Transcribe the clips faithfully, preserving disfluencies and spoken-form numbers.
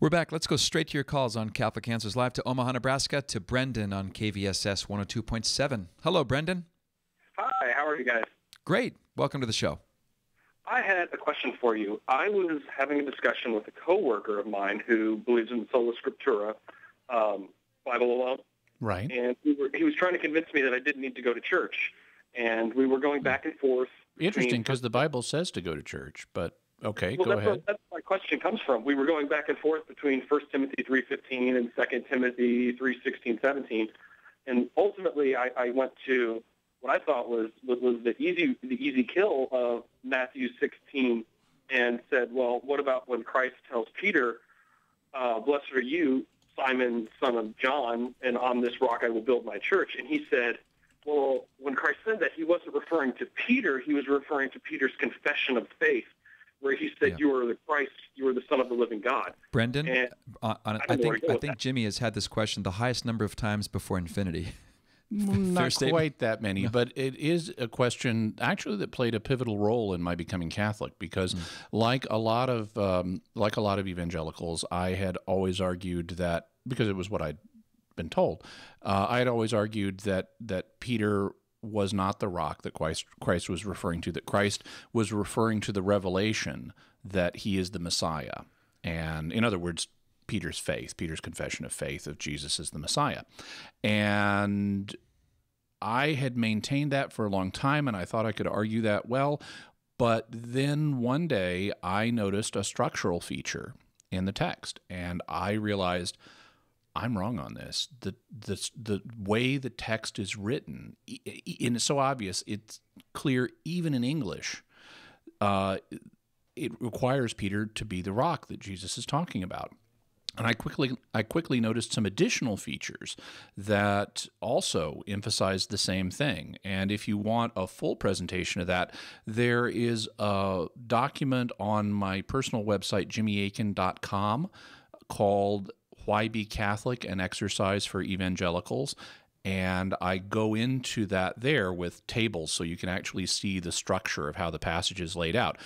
We're back. Let's go straight to your calls on Catholic Answers Live to Omaha, Nebraska, to Brendan on K V S S one oh two point seven. Hello, Brendan. Hi, how are you guys? Great. Welcome to the show. I had a question for you. I was having a discussion with a coworker of mine who believes in Sola Scriptura, um, Bible alone. Right. And we were, he was trying to convince me that I didn't need to go to church. And we were going back and forth. Interesting, because the Bible says to go to church, but okay, well, go that's ahead. Where, that's where my question comes from. We were going back and forth between First Timothy three fifteen and Second Timothy three sixteen, seventeen. And ultimately, I, I went to what I thought was, was, was the easy the easy kill of Matthew sixteen and said, well, what about when Christ tells Peter, uh, blessed are you, Simon, son of John, and on this rock I will build my church. And he said, well, when Christ said that, he wasn't referring to Peter. He was referring to Peter's confession of faith, where he said, yeah. you are the Christ, you are the Son of the living God. Brendan, and uh, I, I think, I think Jimmy has had this question the highest number of times before infinity. Not quite that many, no. But it is a question actually that played a pivotal role in my becoming Catholic, because mm. like a lot of um, like a lot of evangelicals, I had always argued that, because it was what I'd been told, uh, I had always argued that that Peter was not the rock that Christ, Christ was referring to, that Christ was referring to the revelation that he is the Messiah. And in other words, Peter's faith, Peter's confession of faith of Jesus as the Messiah. And I had maintained that for a long time, and I thought I could argue that well. But then one day I noticed a structural feature in the text, and I realized I'm wrong on this. The, the, the way the text is written, and it's so obvious, it's clear even in English, uh, it requires Peter to be the rock that Jesus is talking about. And I quickly, I quickly noticed some additional features that also emphasize the same thing. And if you want a full presentation of that, there is a document on my personal website, jimmy akin dot com, called Why Be Catholic? An Exercise for Evangelicals. And I go into that there with tables so you can actually see the structure of how the passage is laid out.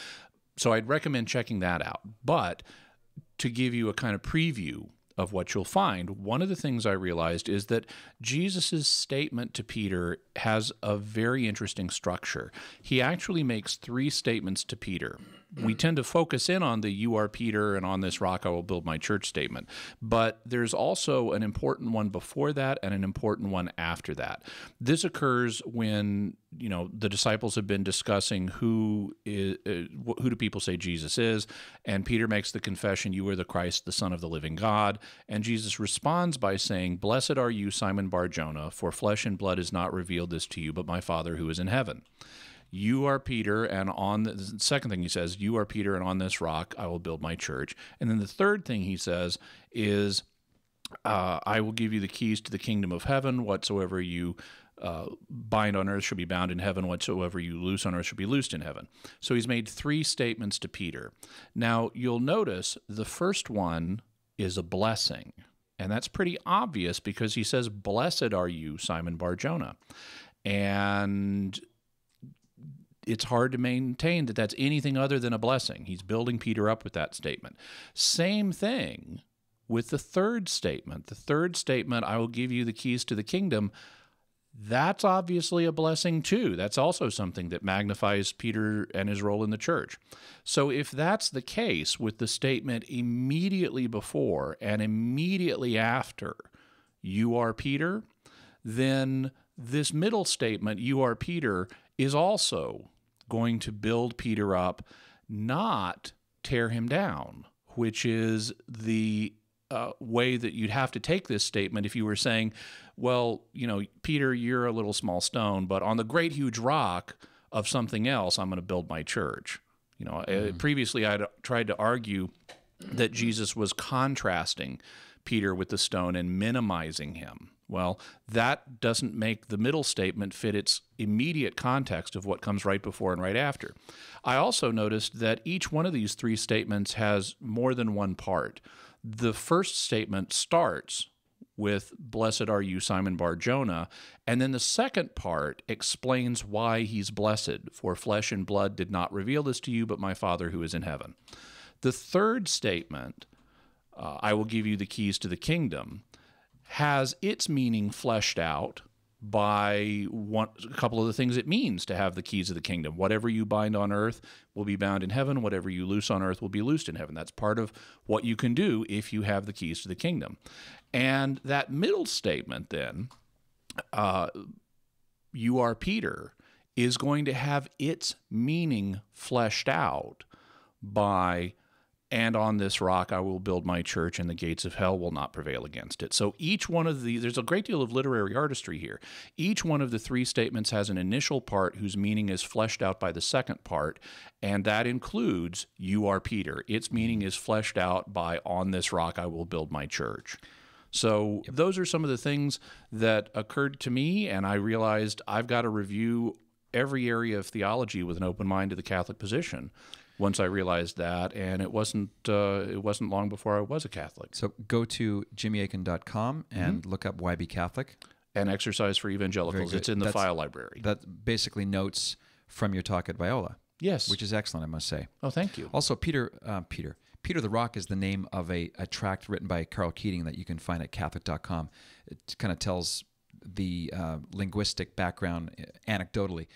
So I'd recommend checking that out. But to give you a kind of preview of what you'll find, one of the things I realized is that Jesus's statement to Peter has a very interesting structure. He actually makes three statements to Peter. We tend to focus in on the "you are Peter" and "on this rock I will build my church" statement, but there's also an important one before that and an important one after that. This occurs when, you know, the disciples have been discussing who is, uh, who do people say Jesus is, and Peter makes the confession, "You are the Christ, the Son of the living God," and Jesus responds by saying, "Blessed are you, Simon Bar-Jonah, for flesh and blood has not revealed this to you, but my Father who is in heaven. You are Peter," and on the, the second thing he says, "You are Peter, and on this rock I will build my church." And then the third thing he says is, uh, "I will give you the keys to the kingdom of heaven. Whatsoever you uh, bind on earth shall be bound in heaven. Whatsoever you loose on earth shall be loosed in heaven." So he's made three statements to Peter. Now, you'll notice the first one is a blessing, and that's pretty obvious because he says, "Blessed are you, Simon Bar-Jonah." And it's hard to maintain that that's anything other than a blessing. He's building Peter up with that statement. Same thing with the third statement. The third statement, "I will give you the keys to the kingdom," that's obviously a blessing too. That's also something that magnifies Peter and his role in the church. So if that's the case with the statement immediately before and immediately after, "You are Peter," then this middle statement, "You are Peter," is also going to build Peter up, not tear him down, which is the uh, way that you'd have to take this statement if you were saying, well, you know, Peter, you're a little small stone, but on the great huge rock of something else, I'm going to build my church. You know, mm-hmm. Previously I'd tried to argue that Jesus was contrasting Peter with the stone and minimizing him. Well, that doesn't make the middle statement fit its immediate context of what comes right before and right after. I also noticed that each one of these three statements has more than one part. The first statement starts with, "Blessed are you, Simon Bar-Jonah," and then the second part explains why he's blessed, "For flesh and blood did not reveal this to you, but my Father who is in heaven." The third statement, uh, I will give you the keys to the kingdom, has its meaning fleshed out by one, a couple of the things it means to have the keys of the kingdom. Whatever you bind on earth will be bound in heaven. Whatever you loose on earth will be loosed in heaven. That's part of what you can do if you have the keys to the kingdom. And that middle statement then, uh, you are Peter, is going to have its meaning fleshed out by, and on this rock I will build my church, and the gates of hell will not prevail against it. So each one of the, there's a great deal of literary artistry here. Each one of the three statements has an initial part whose meaning is fleshed out by the second part, and that includes, you are Peter. Its meaning is fleshed out by, on this rock I will build my church. So yep. Those are some of the things that occurred to me, and I realized I've got to review every area of theology with an open mind to the Catholic position. Once I realized that, and it wasn't uh, it wasn't long before I was a Catholic. So go to jimmy akin dot com and mm-hmm. look up Why Be Catholic? An Exercise for Evangelicals. It's in the That's, file library. That basically notes from your talk at Viola. Yes, which is excellent, I must say. Oh, thank you. Also, Peter, uh, Peter, Peter the Rock is the name of a, a tract written by Carl Keating that you can find at Catholic dot com. It kind of tells the uh, linguistic background anecdotally.